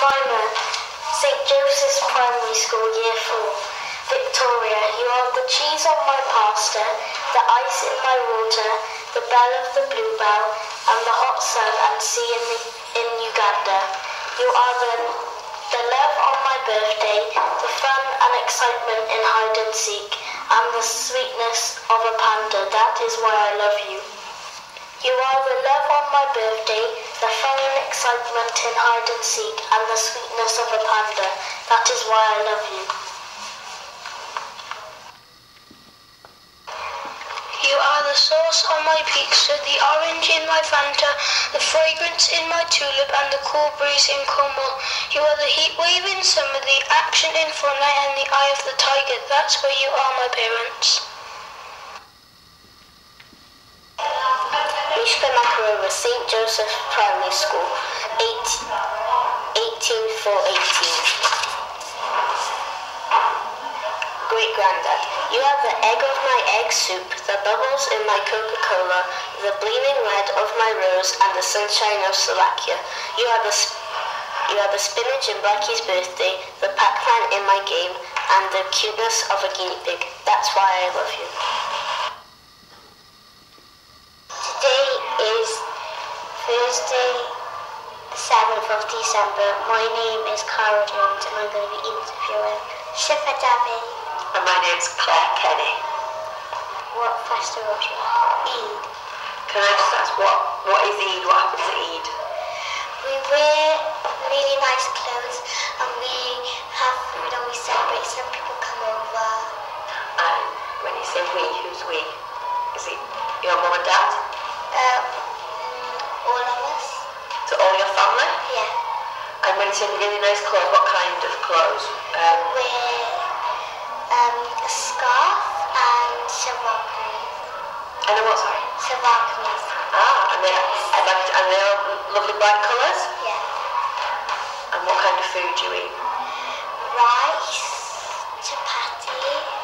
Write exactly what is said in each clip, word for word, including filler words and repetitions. Primer, St Joseph's Primary School, Year four. Victoria, you are the cheese on my pasta, the ice in my water, the bell of the bluebell, and the hot sun and sea in, the, in Uganda. You are the, the love on my birthday, the fun and excitement in hide and seek, and the sweetness of a panda. That is why I love you. You are the love on my birthday, the fun and excitement in hide and seek, and the sweetness of a panda. That is why I love you. You are the sauce on my pizza, the orange in my Fanta, the fragrance in my tulip, and the cool breeze in Cornwall. You are the heat wave in summer, the action in Fortnite, and the eye of the tiger. That's where you are, my parents. St Joseph's Primary School, eighteen four eighteen. Great Granddad, you are the egg of my egg soup, the bubbles in my Coca-Cola, the gleaming red of my rose, and the sunshine of Slovakia. You are the sp you are the spinach in Blackie's birthday, the Pac-Man in my game, and the cuteness of a guinea pig. That's why I love you. Thursday, the seventh of December. My name is Cara Jones and I'm going to be interviewing Shifadevi. And my name's Claire Kenny. What festival do you have? Eid. Can I just ask, what, what is Eid? What happens at Eid? We wear really nice clothes and we have food and we celebrate. Some people come over. And when you say we, who's we? Is it your mum and dad? Uh, So all your family? Yeah. And when it's in really nice clothes, what kind of clothes? Um, With um, a scarf and shalwar kameez. And a what, sorry? Shalwar kameez. Ah, and they're, and they're, and they're lovely bright colours? Yeah. And what kind of food do you eat? Rice, chapati.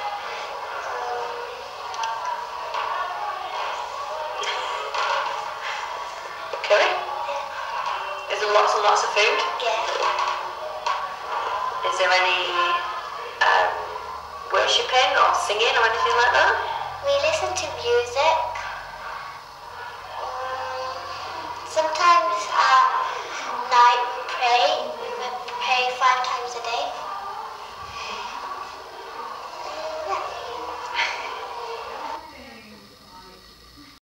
Lots and lots of food? Yeah. Is there any um, worshipping or singing or anything like that? We listen to music